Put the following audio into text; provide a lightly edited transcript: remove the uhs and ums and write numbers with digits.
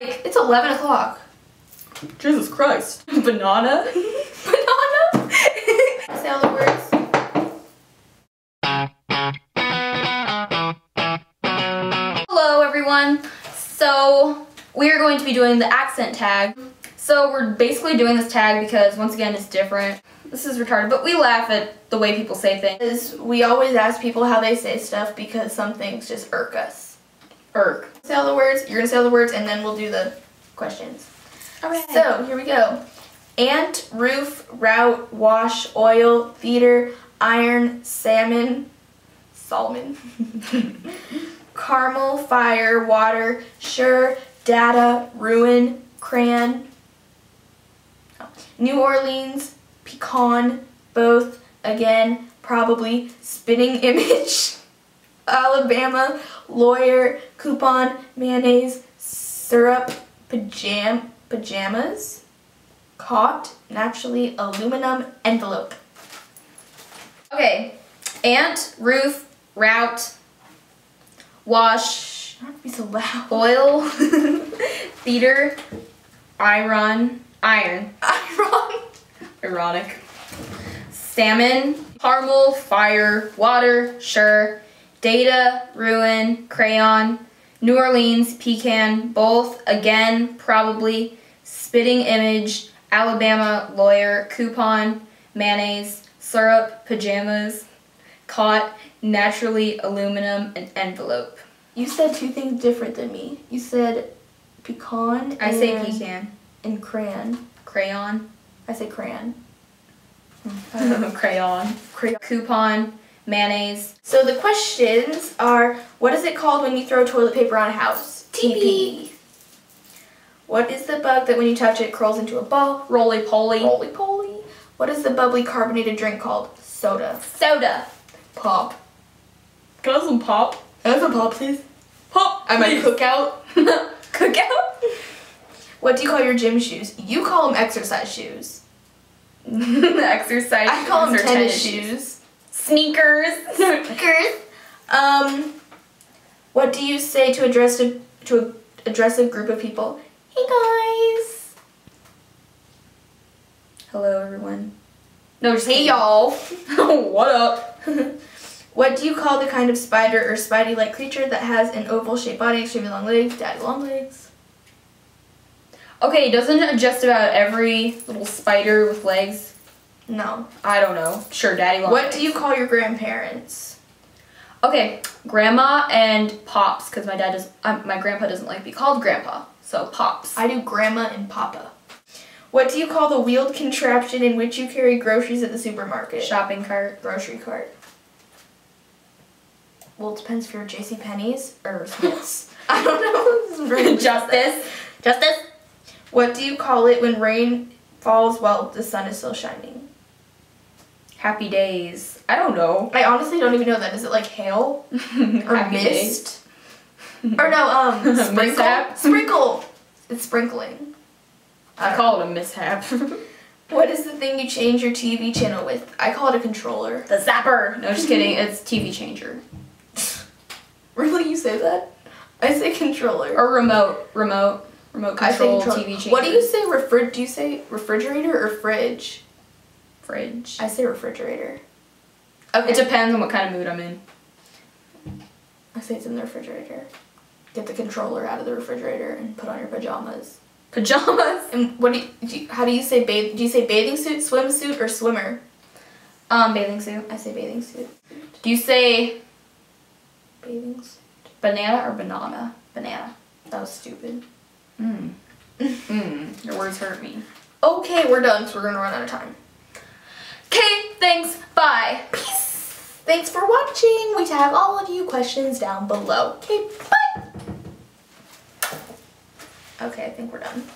It's 11 o'clock. Jesus Christ. Banana? Banana? Say all the words. Hello everyone. So we are going to be doing the accent tag. So we're basically doing this tag because once again it's different. This is retarded, but we laugh at the way people say things. Because we always ask people how they say stuff because some things just irk us. Irk. Say all the words, you're gonna say all the words, and then we'll do the questions. Alright. So, here we go. Ant, roof, route, wash, oil, theater, iron, salmon, caramel, fire, water, sure, data, ruin, crayon, New Orleans, pecan, both, again, probably, spinning image, Alabama, lawyer, coupon, mayonnaise, syrup, pajamas, caught, naturally, aluminum, envelope. Okay, ant, roof, route, wash, I don't have to be so loud, oil, theater, iron. Ironic. Salmon, caramel, fire, water, sure, data, ruin, crayon, New Orleans, pecan, both, again, probably, spitting image, Alabama, lawyer, coupon, mayonnaise, syrup, pajamas, caught, naturally, aluminum, and envelope. You said two things different than me. You said pecan and... I say pecan. And crayon. Crayon. I say crayon. Crayon. Coupon, mayonnaise. So the questions are, what is it called when you throw toilet paper on a house? TP. What is the bug that when you touch it curls into a ball? Roly-poly. Roly-poly. What is the bubbly carbonated drink called? Soda. Soda. Pop. Can I have some pop? Can I have some pop, please? Pop. I might cook out. Cook out? What do you call your gym shoes? You call them exercise shoes. Exercise shoes. I call them tennis shoes. Sneakers. Sneakers. What do you say to address a group of people? Hey guys. Hello everyone. No, just hey y'all. What up? What do you call the kind of spider or spidey-like creature that has an oval-shaped body, extremely long legs, daddy long legs? Okay, doesn't just about every little spider with legs? No. I don't know. Sure, daddy long legs. What do you call your grandparents? Okay, grandma and pops, because my grandpa doesn't like to be called grandpa, so pops. I do grandma and papa. What do you call the wheeled contraption in which you carry groceries at the supermarket? Shopping cart. Grocery cart. Well, it depends if you're JCPenney's or Smith's. I don't know. This is really Justice. Justice. What do you call it when rain falls while the sun is still shining? Happy days. I don't know. I honestly don't even know that. Is it like hail? Or mist? Or no, sprinkle? Mishap? Sprinkle! It's sprinkling. I call it a mishap. What is the thing you change your TV channel with? I call it a controller. The zapper! No, just kidding. It's TV changer. Really? You say that? I say controller. Or remote. Remote. Remote control, TV changer. What do you say? Do you say refrigerator or fridge? Fridge. I say refrigerator. Okay. It depends on what kind of mood I'm in. I say it's in the refrigerator. Get the controller out of the refrigerator and put on your pajamas. Pajamas. And what how do you say bathe? Do you say bathing suit, swimsuit, or swimmer? Bathing suit. I say bathing suit. Do you say bathing suit? Banana or banana? Banana. That was stupid. Mmm. Mmm. Your words hurt me. Okay, we're done, so we're gonna run out of time. Okay, thanks. Bye. Peace. Thanks for watching. We tag all of you questions down below. Okay, bye. Okay, I think we're done.